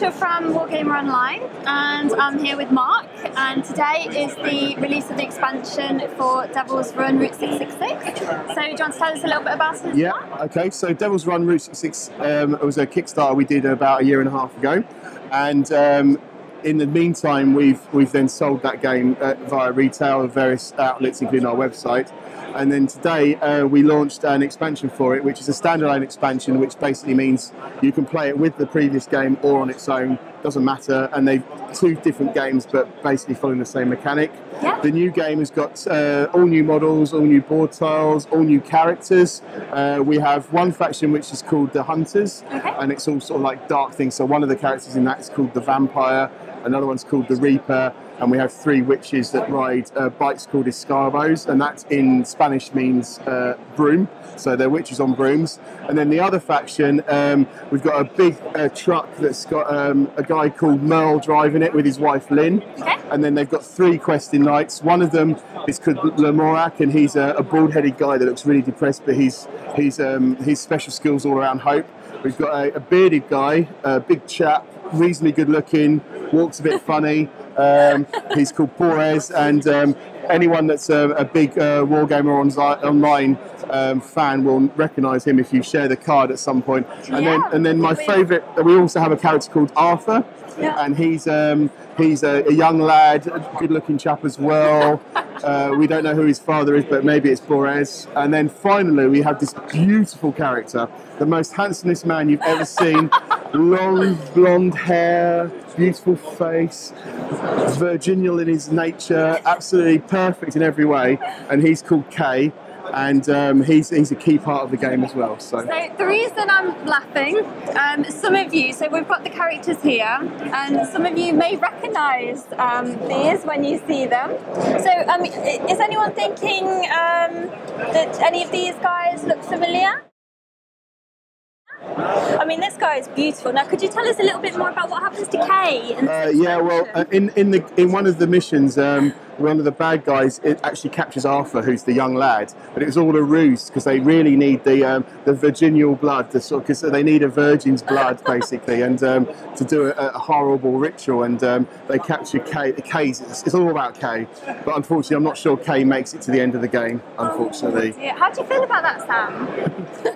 Rachel from Wargamer Online, and I'm here with Mark, and today is the release of the expansion for Devil's Run Route 666. So do you want to tell us a little bit about it? Yeah, okay, so Devil's Run Route 66 was a Kickstarter we did about a year and a half ago, and in the meantime we've then sold that game via retail and various outlets including our website. And then today we launched an expansion for it, which is a standalone expansion, which basically means you can play it with the previous game or on its own, doesn't matter. And they've two different games, but basically following the same mechanic. Yeah. The new game has got all new models, all new board tiles, all new characters. We have one faction which is called the Hunters, okay, and it's all sort of like dark things. So one of the characters in that is called the Vampire, another one's called the Reaper, and we have three witches that ride bikes called Escarbos, and that in Spanish means broom, so they're witches on brooms. And then the other faction, we've got a big truck that's got a guy called Merle driving it with his wife Lynn, okay, and then they've got three questing knights. One of them is called Lemorak, and he's a bald-headed guy that looks really depressed, but his special skills all around hope. We've got a bearded guy, a big chap, reasonably good looking, walks a bit funny, he's called Bores, and anyone that's a big Wargamer Online fan will recognise him if you share the card at some point. And yeah, then my favourite, we also have a character called Arthur, yeah, and he's a young lad, a good looking chap as well. We don't know who his father is, but maybe it's Bores. And then finally we have this beautiful character, the most handsomest man you've ever seen. Long blonde hair, beautiful face, virginal in his nature, absolutely perfect in every way, and he's called Kay, and he's a key part of the game as well. So the reason I'm laughing, some of you, so we've got the characters here, and some of you may recognise these when you see them. So is anyone thinking that any of these guys look familiar? I mean, this guy is beautiful. Now, could you tell us a little bit more about what happens to Kay? Yeah, well, in one of the missions, one of the bad guys, it actually captures Arthur, who's the young lad, but it was all a ruse because they really need the virginal blood, because they need a virgin's blood basically, and to do a horrible ritual, and they capture Kay. It's all about Kay, but unfortunately, I'm not sure Kay makes it to the end of the game. Unfortunately. Oh, how do you feel about that, Sam?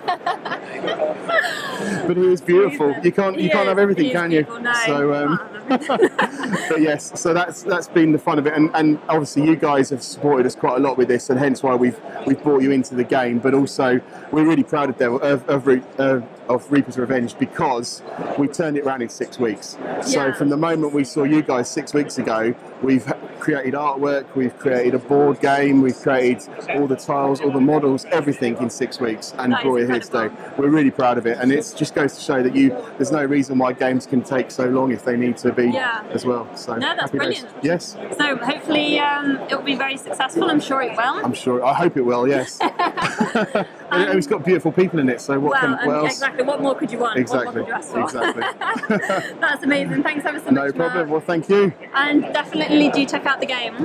But he is beautiful. You can't have everything, can you? No, so, but yes, so that's been the fun of it, and obviously you guys have supported us quite a lot with this, and hence why we've brought you into the game. But also we're really proud of Reaper's Revenge, because we turned it around in 6 weeks. Yeah. So from the moment we saw you guys 6 weeks ago, we've created artwork, we've created a board game, we've created all the tiles, all the models, everything in 6 weeks, and brought it here today. We're really proud of it, and it just goes to show that there's no reason why games can take so long if they need to be, yeah, as well. So no, that's brilliant. Days. Yes. So hopefully it will be very successful. I'm sure it will. I'm sure. I hope it will. Yes. It's got beautiful people in it. So what else? Exactly. What more could you want? Exactly. What more could you ask for? Exactly. That's amazing. Thanks ever so much. No problem. Well, thank you. And definitely do check out the game.